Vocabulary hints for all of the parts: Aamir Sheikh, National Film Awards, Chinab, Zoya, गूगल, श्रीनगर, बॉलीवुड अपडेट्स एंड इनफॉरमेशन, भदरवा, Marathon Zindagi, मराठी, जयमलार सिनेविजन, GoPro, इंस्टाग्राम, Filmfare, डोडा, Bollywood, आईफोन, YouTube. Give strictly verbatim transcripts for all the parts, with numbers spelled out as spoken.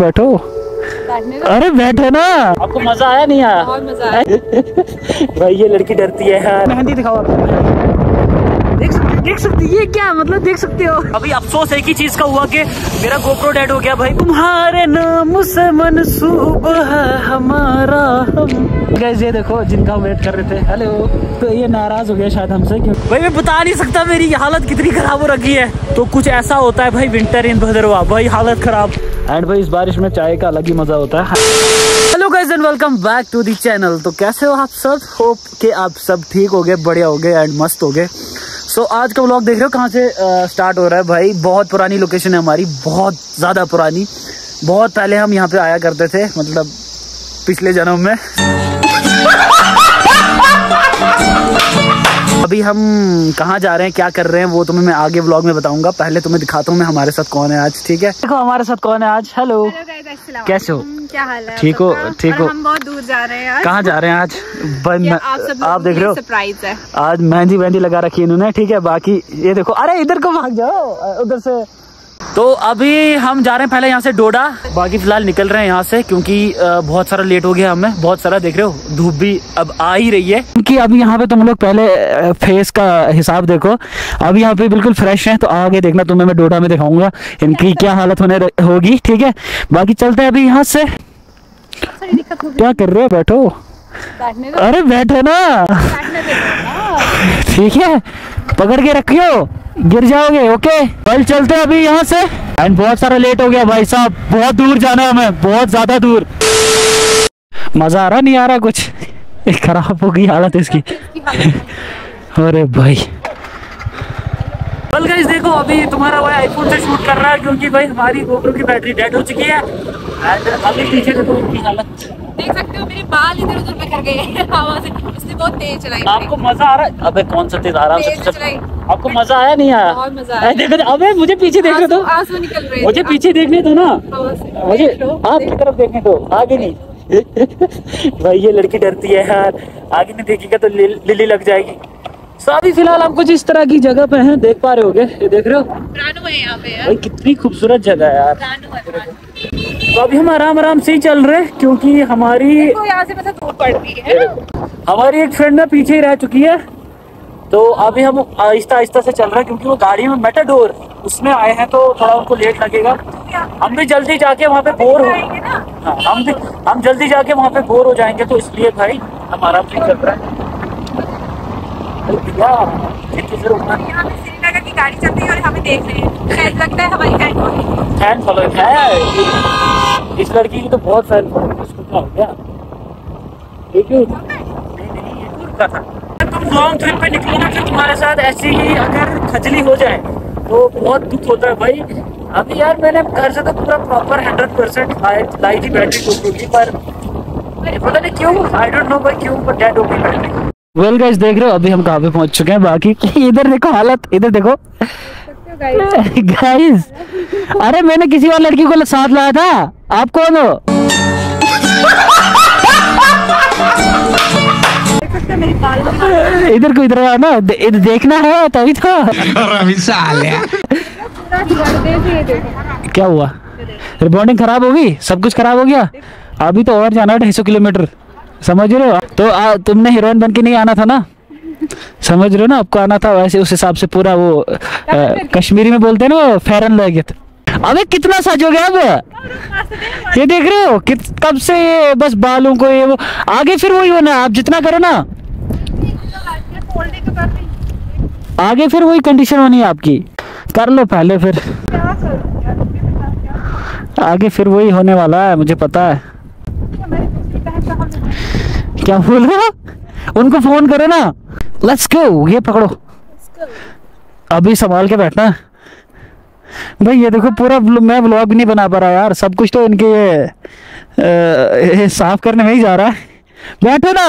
बैठो, अरे बैठो ना। आपको मजा आया नहीं आया? बहुत मजा आया। भाई ये लड़की डरती है यार। मेहंदी दिखाओ आप। देख सकते देख सकते ये क्या मतलब देख सकते हो। अभी अफसोस एक ही चीज का हुआ कि मेरा गोप्रो डेड हो गया भाई। तुम्हारे नाम से मनसूब है हमारा हम। गाइस ये देखो जिनका वेट कर रहे थे, हेलो। तो ये नाराज हो गया शायद हमसे। क्यों भाई मैं बता नहीं सकता मेरी हालत कितनी खराब हो रखी है। तो कुछ ऐसा होता है भाई विंटर इन भदरवा, भाई हालत खराब। एंड भाई इस बारिश में चाय का अलग ही मजा होता है। Hello guys and welcome back to the channel. तो कैसे हो आप सब? होप के आप सब ठीक हो गए, बढ़िया हो गए एंड मस्त हो गए। सो so, आज का व्लॉग देख रहे हो कहाँ से स्टार्ट हो रहा है भाई। बहुत पुरानी लोकेशन है हमारी, बहुत ज्यादा पुरानी। बहुत पहले हम यहाँ पे आया करते थे, मतलब पिछले जन्म में। अभी हम कहाँ जा रहे हैं, क्या कर रहे हैं, वो तुम्हें मैं आगे व्लॉग में बताऊंगा। पहले तुम्हें दिखाता हूँ मैं हमारे साथ कौन है आज। ठीक है, देखो हमारे साथ कौन है आज। हेलो, कैसे हो? क्या हाल है? ठीक हो? ठीक हो? हम बहुत दूर जा रहे हैं। कहाँ जा रहे हैं आज? बन, आप, आप देख रहे हो, सरप्राइज है। आज मेहंदी मेहंदी लगा रखी है इन्होंने। ठीक है, बाकी ये देखो, अरे इधर को भाग जाओ उधर से। तो अभी हम जा रहे हैं पहले यहाँ से डोडा, बाकी फिलहाल निकल रहे हैं यहाँ से क्योंकि बहुत सारा लेट हो गया हमें। बहुत सारा देख रहे हो, धूप भी अब आ ही रही है क्योंकि अभी यहाँ पे तुम लोग पहले फेस का हिसाब देखो। अभी यहाँ पे बिल्कुल फ्रेश है, तो आगे देखना तुम्हें मैं डोडा में दिखाऊंगा इनकी क्या हालत होने होगी। ठीक है, बाकी चलते हैं अभी यहाँ से। क्या कर रहे हो? बैठो, अरे बैठो ना। ठीक है, पकड़ के रखियो, गिर जाओगे। ओके कल चलते हैं अभी यहाँ से। एंड बहुत सारा लेट हो गया भाई साहब, बहुत दूर जाना है हमें, बहुत ज्यादा दूर। मजा आ रहा नहीं आ रहा? कुछ खराब हो गई हालत इसकी। अरे भाई बल गाइस देखो, अभी तुम्हारा भाई आईफोन से शूट कर रहा है क्योंकि भाई हमारी गोप्रो की बैटरी डेड हो चुकी है। अभी पीछे देखो उनकी हालत, देख सकते हो मेरे बाल इधर उधर बिखर गए हैं हवा से, उसने बहुत तेज चलाई। आपको मजा आ रहा है? अबे कौन सा तेज आ रहा है? आपको मजा आया नहीं आया? बहुत मजा आया। देखो अबे मुझे पीछे देखने दो, आंसू निकल रहे हैं। मुझे पीछे देखने दो ना, मुझे आपकी तरफ देखने दो, आगे नहीं। भाई ये लड़की डरती है यार, आगे नहीं देखेगा तो लिली लग जाएगी। तो अभी फिलहाल हम कुछ इस तरह की जगह पे हैं, देख पा रहे होगे, ये देख रहे हो प्राणु है यहाँ पे यार। भाई कितनी खूबसूरत जगह है यार। तो अभी हम आराम आराम से ही चल रहे हैं क्योंकि हमारी यहाँ से मतलब धूप पड़ती है। हमारी एक फ्रेंड ना पीछे ही रह चुकी है, तो अभी हम आहिस्ता आहिस्ता से चल रहे हैं क्योंकि वो गाड़ी में मेटाडोर उसमें आए हैं तो थोड़ा उनको लेट लगेगा। हम भी जल्दी जाके वहाँ पे बोर हो हाँ, हम भी हम जल्दी जाके वहाँ पे बोर हो जाएंगे, तो इसलिए भाई हम आराम से चल रहे हैं। की गाड़ी चलती है और हमें देख रहे हैं, लगता है हमारी फैन फॉलोइंग है इस लड़की की, तो बहुत फैन फॉलोइंग। तुम लॉन्ग ट्रिप पे निकलो ना, फिर तुम्हारे साथ ऐसी ही अगर खजली हो जाए तो बहुत दुख होता है भाई। अभी यार मैंने घर से तो पूरा प्रॉपर हंड्रेड परसेंट लाई थी बैटरी गोप्रो की, पर पता नहीं क्यों, आई डोंट नो भाई क्यों, पर डेड हो गई बैटरी। वेल गाइस देख रहे हो अभी हम कहाँ पे पहुँच चुके हैं। बाकी इधर देखो हालत, इधर देखो गाइस। अरे मैंने किसी और लड़की को साथ लाया था, आप कौन हो? इधर को इधर आना, इधर देखना है तभी तो। क्या हुआ? रिबॉन्डिंग खराब हो गई, सब कुछ खराब हो गया। अभी तो और जाना है ढाई सौ किलोमीटर, समझ रहे हो? तो आ, तुमने हीरोइन बनके नहीं आना था ना, समझ रहे हो ना? आपको आना था वैसे उस हिसाब से पूरा वो आ, कश्मीरी में बोलते हैं ना वो फेरन लैगियत। अबे कितना सज हो गया अब, ये देख रहे हो कब से ये बस बालों को ये वो। आगे फिर वही होना, आप जितना करो ना आगे फिर वही कंडीशन होनी है आपकी। कर लो पहले, फिर आगे फिर वही होने वाला है, मुझे पता है। क्या बोल रहे हो? उनको फोन करो ना, लेट्स गो, ये पकड़ो। अभी संभाल के बैठना भाई। ये देखो पूरा मैं व्लॉग नहीं बना पा रहा यार, सब कुछ तो इनके साफ करने में ही जा रहा है। बैठो ना,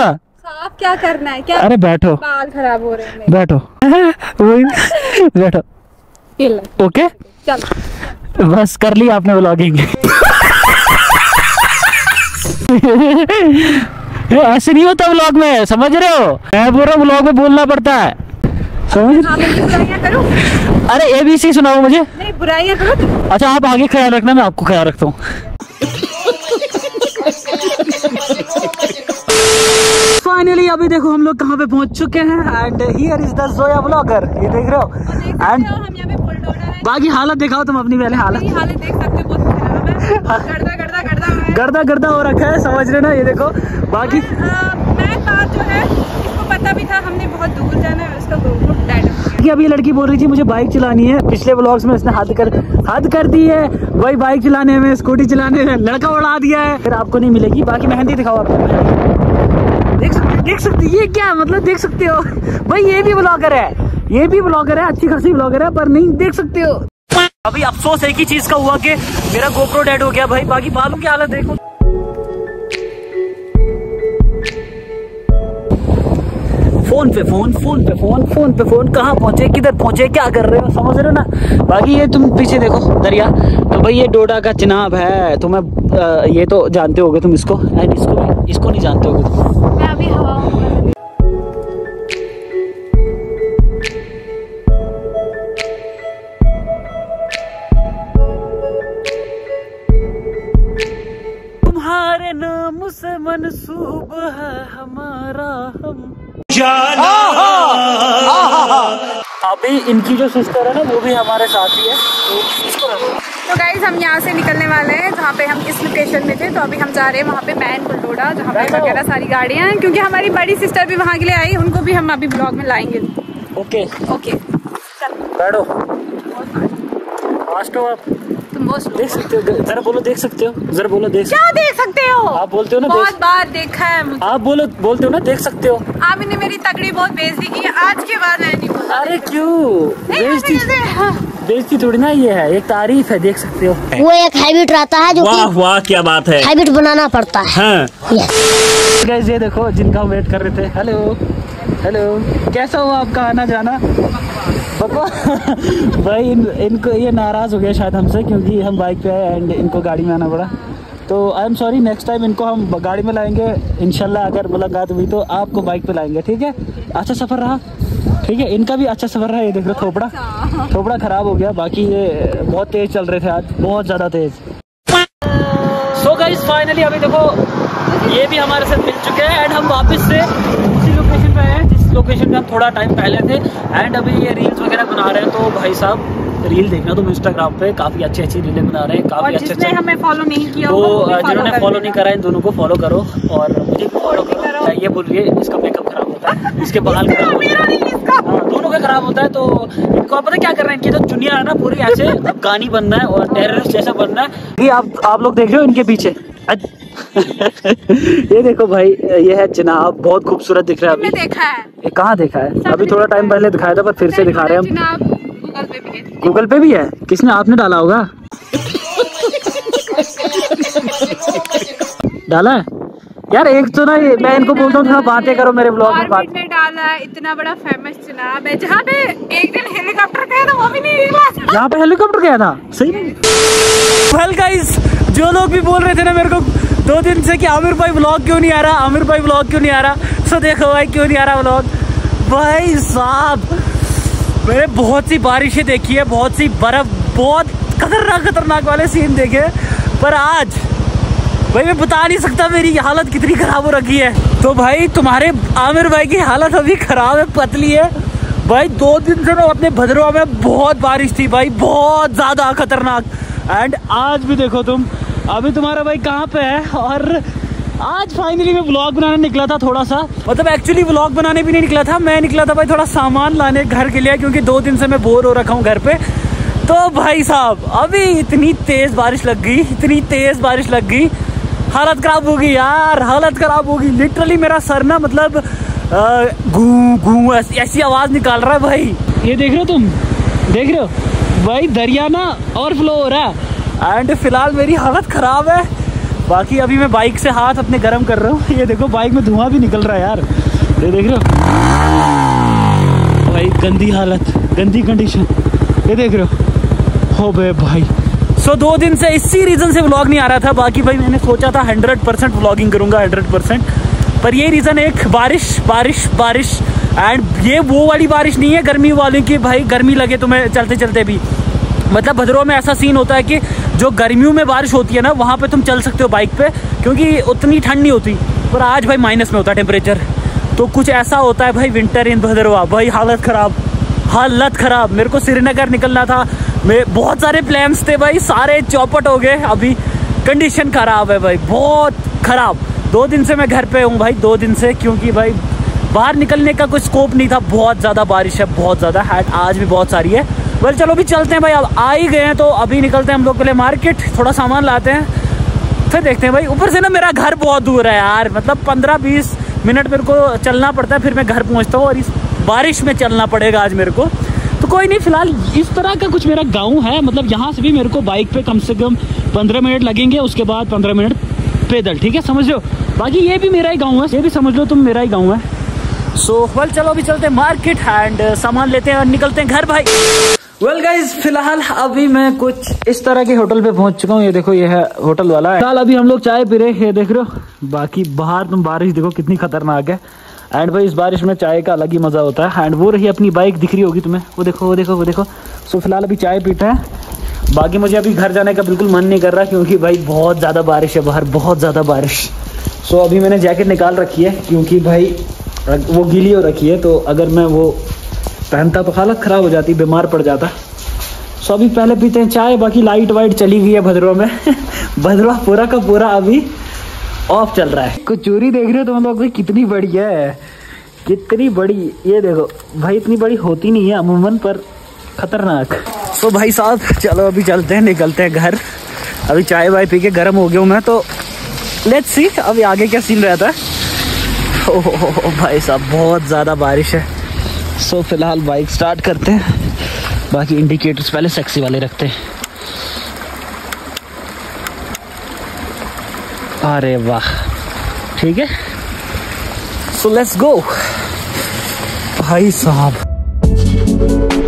साफ क्या करना है क्या? अरे बैठो, बाल खराब हो रहे हैं, बैठो वही बैठो। ओके चलो, बस कर ली आपने व्लॉगिंग। ऐसे नहीं होता व्लॉग में, समझ रहे हो? मैं पूरा व्लॉग में बोलना पड़ता है, समझ? अरे एबीसी सुनाओ मुझे। नहीं बुराइयां करो। अच्छा आप आगे ख्याल रखना, मैं आपको ख्याल रखता हूँ। फाइनली अभी देखो हम लोग कहाँ पे पहुँच चुके हैं and here is the Zoya blogger, ये देख रहे हो। एंड बाकी हालत दिखाओ तुम अपनी, पहले हालत हालत देख सकते हो, बहुत खराब है, गर्दा गर्दा गर्दा गर्दा गर्दा हो रखा है, समझ रहे ना। ये देखो बाकी पता भी था हमने बहुत दूर जाना है, उसका GoPro डेड हो गया। अभी लड़की बोल रही थी मुझे बाइक चलानी है, पिछले ब्लॉग्स में उसने हद कर हद कर दी है, वही बाइक चलाने में, स्कूटी चलाने में लड़का उड़ा दिया है। फिर आपको नहीं मिलेगी। बाकी मेहंदी दिखाओ आपको, देख सकते देख सकते ये क्या मतलब, देख सकते हो भाई, ये भी ब्लॉगर है, ये भी ब्लॉगर है, अच्छी खासी ब्लॉगर है, पर नहीं देख सकते हो। अभी अफसोस एक ही चीज का हुआ कि मेरा GoPro डेड हो गया भाई। बाकी बालों की हालत देखो, फोन पे फोन फोन पे फोन फोन पे फोन, कहाँ पहुंचे, किधर पहुंचे, क्या कर रहे हो, समझ रहे हो ना। बाकी ये तुम पीछे देखो दरिया, तो भाई ये डोडा का चिनाब है, तो मैं आ, ये तो जानते होगे तुम इसको, एंड इसको इसको नहीं जानते होगे तुम। मैं अभी हवा हूं। तुम्हारे नाम से मनसूब है हमारा हम। आहा, आहा। अभी इनकी जो सिस्टर है ना वो भी हमारे साथ ही है। तो गाइज हम यहाँ से निकलने वाले हैं, जहाँ पे हम इस लोकेशन में थे, तो अभी हम जा रहे हैं वहाँ पे मैन बुलडोडा, जहाँ पे वगैरह सारी गाड़ियाँ हैं, क्योंकि हमारी बड़ी सिस्टर भी वहाँ के लिए आई, उनको भी हम अभी ब्लॉग में लाएंगे। ओके ओके बैठो, तुम बहुत देख सकते हो, जरा बोलो देख सकते हो, जरा बोलो देख क्या देख सकते हो, आप बोलते हो ना बहुत बार देखा है मुझे। आप बोलो बोलते हो ना देख सकते हो। आप ने मेरी तगड़ी बहुत बेइज्जती की है, आज के बाद है नहीं बोलता। अरे क्यों बेइज्जती, बेइज्जती थोड़ी ना ये है, एक तारीफ है, देख सकते हो। वो एक हैबिट रहता है जो वाह वाह क्या बात है, हैबिट बनाना पड़ता है। गाइस ये देखो जिनका वेट कर रहे थे, हेलो हेलो, कैसा हुआ आपका आना जाना भाई। इन, इनको ये नाराज हो गया शायद हमसे, क्योंकि हम बाइक पे आए एंड इनको गाड़ी में आना पड़ा, तो I am sorry. Next time इनको हम गाड़ी में लाएंगे इंशाल्लाह, अगर मुलाकात हुई तो आपको बाइक पे लाएंगे, ठीक है। अच्छा सफ़र रहा, ठीक है, इनका भी अच्छा सफ़र रहा। ये देख लो थोपड़ा थोपड़ा ख़राब हो गया। बाकी ये बहुत तेज़ चल रहे थे आज, बहुत ज़्यादा तेज़। सो गाइस फाइनली अभी देखो ये भी हमारे साथ मिल चुके हैं एंड हम वापस से उसी लोकेशन पर आए जिस लोकेशन में हम थोड़ा टाइम पहले थे। एंड अभी ये रील्स वगैरह बना रहे हैं, तो भाई साहब रील देखना तुम इंस्टाग्राम पे, काफी अच्छी अच्छी रीलें बना रहे हैं, काफी अच्छे अच्छे। हमें फॉलो नहीं किया वो, जिन्होंने फॉलो नहीं करा इन दोनों को फॉलो करो, और मुझे फॉलो करो। ये बोल रही है इसका मेकअप खराब होता है, इसके बाल खराब होता है, दोनों का खराब होता है। तो इनको पता क्या करना है, इनकी जो चुनिया है ना पूरी ऐसे गानी बनना है और टेररिस्ट जैसा बनना है। ये आप आप लोग देख रहे हो इनके पीछे ये देखो भाई, ये है चिनाब, बहुत खूबसूरत दिख रहा है। अभी देखा है, कहाँ देखा है, अभी थोड़ा टाइम पहले दिखाया था, पर फिर से दिखा रहे हैं हम। गूगल पे भी है, किसने आपने डाला होगा डाला है यार। एक तो ना मैं इनको बोलता हूँ थोड़ा बातें करो मेरे ब्लॉग में, बात में डाला है। इतना बड़ा फेमस चिनाब है, जहाँ पे एक दिन हेलीकॉप्टर गया था, वो भी नहीं निकला, जहाँ पे हेलीकॉप्टर गया था। सही well guys, जो लोग भी बोल रहे थे ना मेरे को दो दिन से कि आमिर भाई ब्लॉग क्यों नहीं आ रहा, आमिर भाई ब्लॉग क्यों नहीं आ रहा, सो देखो भाई क्यों नहीं आ रहा ब्लॉग। भाई साहब मैंने बहुत सी बारिशें देखी है, बहुत सी बर्फ़, बहुत खतरनाक खतरनाक वाले सीन देखे, पर आज भाई मैं बता नहीं सकता मेरी हालत कितनी ख़राब हो रखी है। तो भाई तुम्हारे आमिर भाई की हालत अभी ख़राब है, पतली है भाई। दो दिन से ना अपने भदरवा में बहुत बारिश थी भाई, बहुत ज़्यादा खतरनाक, एंड आज भी देखो तुम। अभी तुम्हारा भाई कहाँ पर है, और आज फाइनली मैं व्लॉग बनाने निकला था थोड़ा सा, मतलब एक्चुअली व्लॉग बनाने भी नहीं निकला था मैं, निकला था भाई थोड़ा सामान लाने घर के लिए, क्योंकि दो दिन से मैं बोर हो रखा हूँ घर पे। तो भाई साहब अभी इतनी तेज़ बारिश लग गई, इतनी तेज़ बारिश लग गई, हालत ख़राब होगी यार, हालत ख़राब होगी। लिटरली मेरा सर ना मतलब घूं घूं ऐसी आवाज़ निकाल रहा है भाई। ये देख रहे हो तुम, देख रहे हो भाई दरिया ना ओवरफ्लो हो रहा है, एंड फिलहाल मेरी हालत ख़राब है। बाकी अभी मैं बाइक से हाथ अपने गर्म कर रहा हूँ, ये देखो बाइक में धुआं भी निकल रहा है यार, ये देख रहे हो भाई, गंदी हालत, गंदी कंडीशन, ये देख रहे हो हो बे भाई। सो so, दो दिन से इसी रीज़न से व्लॉग नहीं आ रहा था। बाकी भाई मैंने सोचा था हंड्रेड परसेंट व्लॉगिंग करूँगा, हंड्रेड परसेंट, पर ये रीज़न एक बारिश बारिश बारिश, एंड ये वो वाली बारिश नहीं है गर्मी वाली की भाई गर्मी लगे तुम्हें चलते चलते भी, मतलब भदरवा में ऐसा सीन होता है कि जो गर्मियों में बारिश होती है ना वहाँ पे तुम चल सकते हो बाइक पे, क्योंकि उतनी ठंड नहीं होती। पर आज भाई माइनस में होता है टेम्परेचर, तो कुछ ऐसा होता है भाई विंटर इन भदरवा। भाई हालत ख़राब, हालत ख़राब। मेरे को श्रीनगर निकलना था, मैं बहुत सारे प्लान्स थे भाई, सारे चौपट हो गए। अभी कंडीशन ख़राब है भाई, बहुत ख़राब। दो दिन से मैं घर पे हूँ भाई, दो दिन से, क्योंकि भाई बाहर निकलने का कोई स्कोप नहीं था। बहुत ज़्यादा बारिश है, बहुत ज़्यादा हैट आज भी बहुत सारी है। वेल चलो अभी चलते हैं भाई, अब आ ही गए हैं तो अभी निकलते हैं हम लोग के लिए मार्केट, थोड़ा सामान लाते हैं, फिर देखते हैं भाई। ऊपर से ना मेरा घर बहुत दूर है यार, मतलब पंद्रह बीस मिनट मेरे को चलना पड़ता है फिर मैं घर पहुँचता हूँ, और इस बारिश में चलना पड़ेगा आज मेरे को। तो कोई नहीं, फिलहाल इस तरह का कुछ मेरा गाँव है, मतलब यहाँ से भी मेरे को बाइक पर कम से कम पंद्रह मिनट लगेंगे, उसके बाद पंद्रह मिनट पैदल, ठीक है, समझ लो। बाकी ये भी मेरा ही गाँव है, ये भी समझ लो तुम मेरा ही गाँव है। सो so, वेल well, चलो अभी चलते हैं मार्केट एंड सामान लेते हैं और निकलते हैं घर भाई। वेल गाइज फिलहाल अभी मैं कुछ इस तरह के होटल पे पहुंच चुका हूँ। ये देखो, ये है होटल वाला है। फिलहाल अभी हम लोग चाय पी रहे हैं, देख रहे हो। बाकी बाहर तुम बारिश देखो कितनी खतरनाक है, एंड भाई इस बारिश में चाय का अलग ही मजा होता है। एंड वो रही अपनी बाइक, दिख रही होगी तुम्हें, वो देखो वो देखो वो देखो। सो so, फिलहाल अभी चाय पीते हैं। बाकी मुझे अभी घर जाने का बिल्कुल मन नहीं कर रहा, क्योंकि भाई बहुत ज़्यादा बारिश है बाहर, बहुत ज़्यादा बारिश। सो so, अभी मैंने जैकेट निकाल रखी है, क्योंकि भाई वो गीली हो रखी है, तो अगर मैं वो पहनता तो हालत ख़राब हो जाती, बीमार पड़ जाता। सो अभी पहले पीते हैं चाय। बाकी लाइट वाइट चली गई है भदरवा में भदरवा पूरा का पूरा अभी ऑफ चल रहा है। कुछ चोरी देख रहे हो तुम लोग, कितनी बड़ी है, कितनी बड़ी, ये देखो भाई, इतनी बड़ी होती नहीं है अमूमन, पर खतरनाक। सो भाई साहब चलो अभी चलते हैं, निकलते हैं घर। अभी चाय वाय पी के गर्म हो गया हूँ मैं, तो लेट्स सी अभी आगे क्या सीन रहता है। ओ भाई साहब बहुत ज़्यादा बारिश है। सो so, फिलहाल बाइक स्टार्ट करते हैं, बाकी इंडिकेटर्स पहले सेक्सी वाले रखते हैं। अरे वाह, ठीक है, सो लेट्स गो भाई साहब।